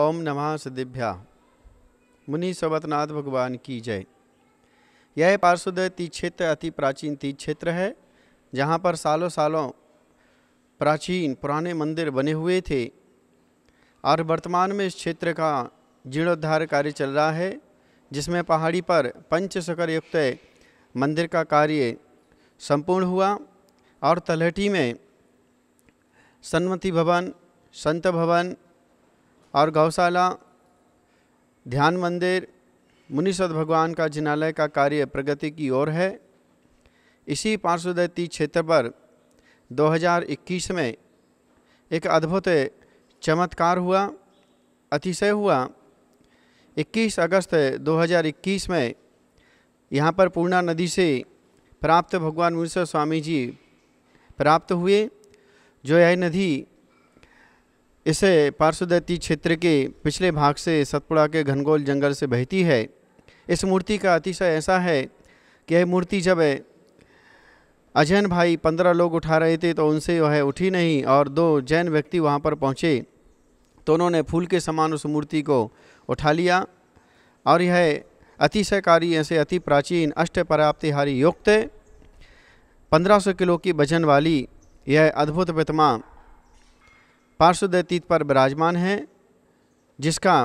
ओम नमः सिद्धिभ्या। मुनिसुव्रतनाथ भगवान की जय। यह पार्श्वोदय तीर्थ क्षेत्र अति प्राचीन तीर्थ क्षेत्र है, जहाँ पर सालों सालों प्राचीन पुराने मंदिर बने हुए थे और वर्तमान में इस क्षेत्र का जीर्णोद्धार कार्य चल रहा है, जिसमें पहाड़ी पर पंचशिखर युक्त मंदिर का कार्य संपूर्ण हुआ और तलहटी में सन्मति भवन, संत भवन और गौशाला, ध्यान मंदिर, मुनिश्वर भगवान का जिनालय का कार्य प्रगति की ओर है। इसी पार्श्वोदय तीर्थ क्षेत्र पर 2021 में एक अद्भुत चमत्कार हुआ, अतिशय हुआ। 21 अगस्त 2021 में यहाँ पर पूर्णा नदी से प्राप्त भगवान मुनिश्वर स्वामी जी प्राप्त हुए, जो यह नदी इसे पार्श्वोदय तीर्थ क्षेत्र के पिछले भाग से सतपुड़ा के घनगोल जंगल से बहती है। इस मूर्ति का अतिशय ऐसा है कि यह मूर्ति जब अजैन भाई 15 लोग उठा रहे थे तो उनसे वह उठी नहीं, और 2 जैन व्यक्ति वहां पर पहुंचे तो उन्होंने फूल के समान उस मूर्ति को उठा लिया। और यह अतिशयकारी ऐसे अति प्राचीन अष्ट प्राप्तिहारी युक्त 1500 किलो की वजन वाली यह अद्भुत प्रतिमा पार्श्वोदय तीर्थ पर विराजमान है, जिसका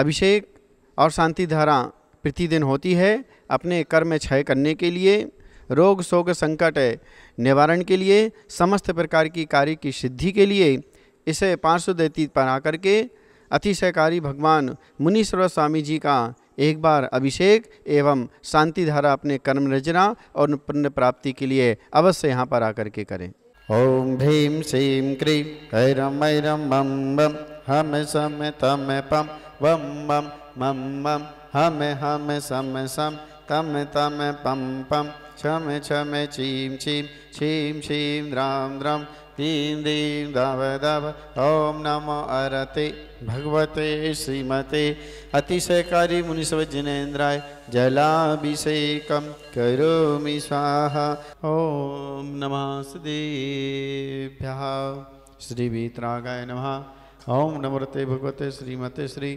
अभिषेक और शांतिधारा प्रतिदिन होती है अपने कर्म क्षय करने के लिए, रोग शोक संकट निवारण के लिए, समस्त प्रकार की कार्य की सिद्धि के लिए। इसे पार्श्वोदय तीर्थ पर आकर के अतिशयकारी भगवान मुनिश्वर स्वामी जी का एक बार अभिषेक एवं शांतिधारा अपने कर्म रजना और पुण्य प्राप्ति के लिए अवश्य यहाँ पर आकर के करें। ओम भीम सीम क्रीम ऐरम ऐरम बम बम हम सम तम पम बम बम मम बम हम सम तम पम पम छम छम चीम चीम छीम छीम द्राम द्राम दीम दीम दव दव। ओम नमो अरते भगवते श्रीमते अतिशयकारी मुनिश्वर जिनेन्द्राय जलाभिषेकं करोमि स्वाहा। ओम नमः सिद्धिभ्यः श्री वीतरागाय नमः। ओम नमोरते भगवते श्रीमते श्री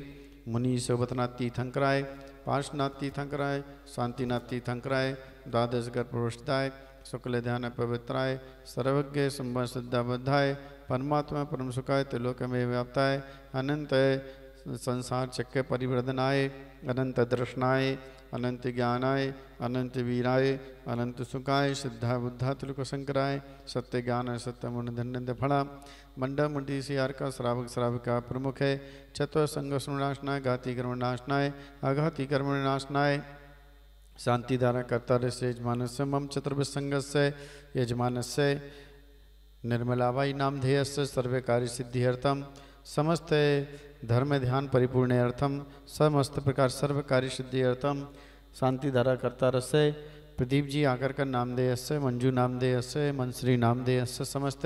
मुनिसुव्रतनाथ तीर्थंकराय पार्श्वनाथ तीर्थंकराय शांतिनाथ तीर्थंकराय द्वादशगर प्रवृष्टाय शुक्ल ध्यान पवित्राय सर्वज्ञ संभ सिद्धाबद्धाय परमात्मा परम सुखाय त्रिलोकमेव व्याप्ताय अनंत संसार चक्र परिवर्धनाय अनंत दर्शनाय अनंत ज्ञानाय अनंत वीराय अनंत सुखाय सिद्धा बुद्धा त्रिलोक शंकराय सत्य ज्ञान सत्यमुन धन्यंत फणा मंडा मंडी सियार का श्रावक श्राविका प्रमुख है। चतुर संग स्मृणाशनाय घाती कर्मनाशनाय अघाती कर्मनाशनाय शांतिधारा कर्ता से यजमानस्य मम चतुर्विसंगस्य यजमानस्य निर्मलावाई नामधेयस्य सर्वे कार्य सिद्धिर्थम समस्त धर्म ध्यान परिपूर्ण अर्थम समस्त प्रकार सर्व कार्य सिद्धिर्थम शांतिधारा कर्ता से प्रदीप जी आगरकर नामधेयस्य मंजू नामधेयस्य मनश्री नामधेयस्य समस्त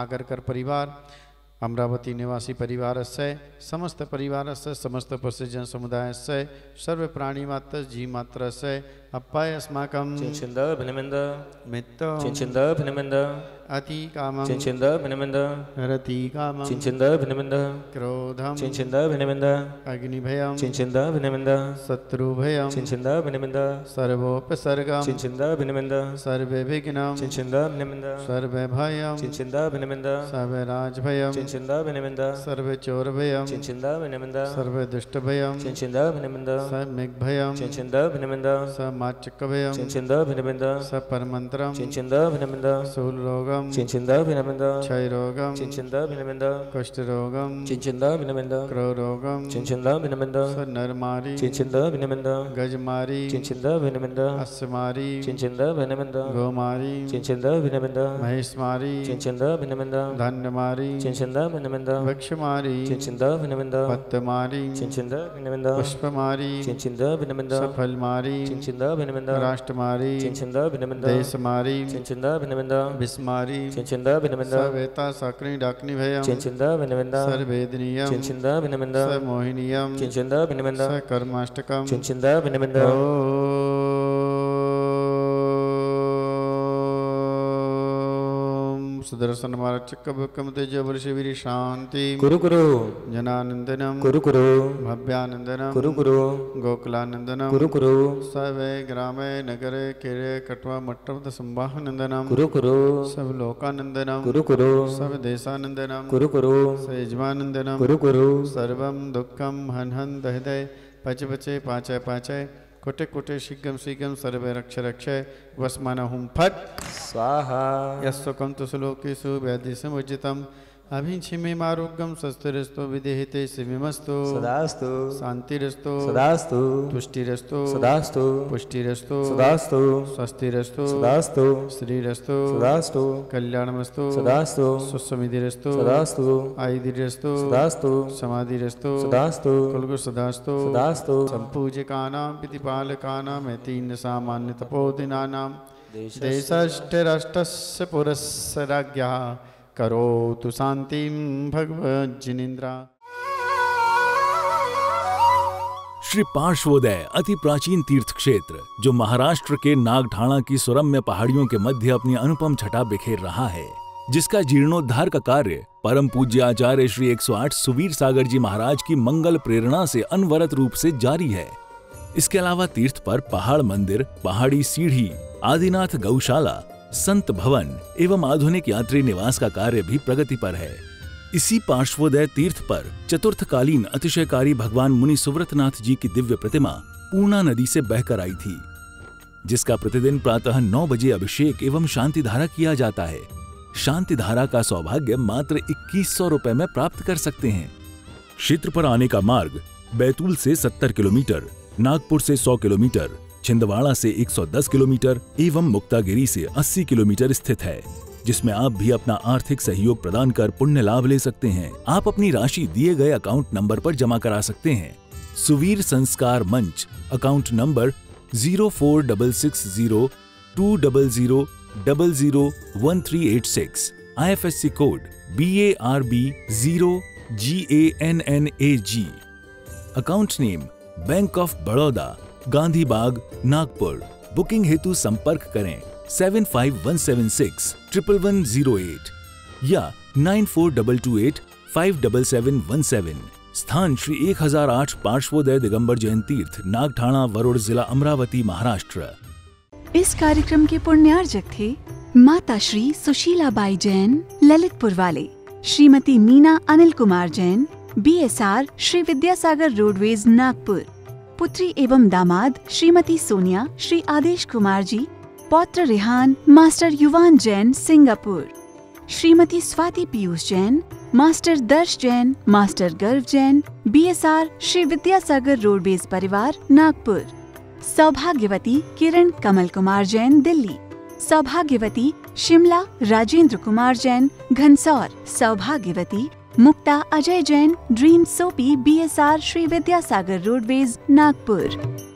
आगरकर परिवार अमरावती निवासी परिवार से समस्त परिवार से समस्त प्रसिजन समुदाय से सर्व प्राणी मात्र जी मात्र से अपाय अस्माकं चिंचिंद भिनमिंद मित्तो चिंचिंद भिनमिंद अति कामं चिंचिंद भिनमिंद रति कामं चिंचिंद भिनमिंद क्रोधं चिंचिंद भिनमिंद अग्निभयं चिंचिंद भिनमिंद शत्रुभयं चिंचिंद भिनमिंद सर्वोपसर्गं चिंचिंद भिनमिंद सर्वे विघ्नं चिंचिंद भिनमिंद सर्वे भयं चिंचिंद भिनमिंद सर्वे राजभयं चिंचिंद भिनमिंद सर्वे चोरभयं चिंचिंद भिनमिंद सर्वे दुष्टभयं चिंचिंद भिनमिंद सम्यग्भयं चिंचिंद भिनमिंद माचकभयं चिंचिंद भिनमिंद सपरमंत्रम चिंचिंद भिनमिंद सूलरोगम चिंचिंद भिनमिंद क्षयरोगम चिंचिंद भिनमिंद कुष्ठरोगम चिंचिंद भिनमिंद क्रोरोगम चिंचिंद भिनमिंद नरमारी चिंचिंद भिनमिंद गजमारी चिंचिंद भिनमिंद अश्वमारी चिंचिंद भिनमिंद गोमारी चिंचिंद भिनमिंद महेशमारी चिंचिंद भिनमिंद धन्यमारी चिंचिंद भिनमिंद वृक्षमारी चिंचिंद भिनमिंद पत्तमारी चिंचिंद भिनमिंद पुष्पमारी चिंचिंद भिनमिंद सफलमारी चिंचिंद भिनमिंद राष्ट्रमारी चिंचिंद भिनमिंद देशमारी चिंचिंद भिनमिंद विस्मारी चिंचिंद भिनमिंद सवेता साकनी डाकनी भयम चिंचिंद भिनमिंद सर्वेदनीयम चिंचिंद भिनमिंद मोहिनीयम चिंचिंद भिनमिंद कर्माष्टकम चिंचिंद भिनमिंद। ओम सुदर्शन मार चक्रम तेज वर्षवीरी शांति कुरु कुरु जनानंदनम कुरु कुरु भव्यानंदनम कुरु कुरु गोकुलानंदनम कुरु कुरु सवे ग्रामे नगरे केरे कटवा मट्टम संवाहनंदनम कुरु कुरु सब लोकानंदनम कुरु कुरु सब देशानंदनम कुरु कुरु सयजमानंदनम कुरु कुरु सर्वम दुःखम हन हन दह दय पच पचे पाचय पाचय कोटे कोटे शीघ्रम शीघ्रम सर्वे रक्ष रक्ष वस्मान हुम फट स्वाहा यस्वकम तुसुलोकेशु वैदिशम उज्जितम अभिक्षिम आरोग्यम स्वस्थरस्तो विदेहिते शिविमस्तु सदास्तु शांतिरस्तो सदास्तु तुष्टिरस्तो सदास्तु पुष्टिरस्तो सदास्तु स्वस्तिरस्तो सदास्तु श्रीरस्तो सदास्तु कल्याणमस्तु सदास्तु सुस्मितिरस्तो सदास्तु आयुधिरस्तो सदास्तु समाधिरस्तो सदास्तु कुलगु सदास्तु सदास्तु संपूजिकानां प्रतिपालकानां एतीन सामान्य तपोदिनानां देशष्टराष्ट्रस्य पुरस्य राज्ञः करोतु शांतिं भगवज्जनिंद्रा। श्री पार्श्वोदय अति प्राचीन तीर्थ क्षेत्र जो महाराष्ट्र के नागठाना की सुरम्य पहाड़ियों के मध्य अपनी अनुपम छटा बिखेर रहा है, जिसका जीर्णोद्धार का कार्य परम पूज्य आचार्य श्री 108 सुवीर सागर जी महाराज की मंगल प्रेरणा से अनवरत रूप से जारी है। इसके अलावा तीर्थ पर पहाड़ मंदिर, पहाड़ी सीढ़ी, आदिनाथ गौशाला, संत भवन एवं आधुनिक यात्री निवास का कार्य भी प्रगति पर है। इसी पार्श्वोदय तीर्थ पर चतुर्थकालीन अतिशयकारी भगवान मुनिसुव्रतनाथ जी की दिव्य प्रतिमा पूर्णा नदी से बहकर आई थी, जिसका प्रतिदिन प्रातः 9 बजे अभिषेक एवं शांतिधारा किया जाता है। शांतिधारा का सौभाग्य मात्र 2100 रुपए में प्राप्त कर सकते हैं। क्षेत्र पर आने का मार्ग बैतूल से 70 किलोमीटर, नागपुर से 100 किलोमीटर, चिंदवाड़ा से 110 किलोमीटर एवं मुक्तागिरी से 80 किलोमीटर स्थित है, जिसमें आप भी अपना आर्थिक सहयोग प्रदान कर पुण्य लाभ ले सकते हैं। आप अपनी राशि दिए गए अकाउंट नंबर पर जमा करा सकते हैं। Suvir Sanskar Manch account number 046602000001386, IFSC code BARB0GANNAG, account name bank of Baroda, Gandhi Bagh, Nagpur. Booking हेतु संपर्क करें 7517611108 या 9422857717। स्थान श्री 1008 पार्श्वोदय दिगंबर जैन तीर्थ, नागठाणा, वरुण, जिला अमरावती, महाराष्ट्र। इस कार्यक्रम के पुण्यार्जक थे माता श्री सुशीला बाई जैन ललितपुर वाले, श्रीमती मीना अनिल कुमार जैन BSR श्री विद्यासागर रोडवेज नागपुर, पुत्री एवं दामाद श्रीमती सोनिया श्री आदेश कुमार जी, पौत्र Rihan master Yuvan Jain Singapore, Shrimati Swati Piyush Jain, master Darsh Jain, master Garv Jain BSR Shri Vidyasagar roadways परिवार नागपुर, सौभाग्यवती किरण कमल कुमार जैन दिल्ली, सौभाग्यवती शिमला राजेंद्र कुमार जैन घनसौर, सौभाग्यवती Mukta Ajay Jain dream soapy BSR Shri Vidyasagar roadways Nagpur.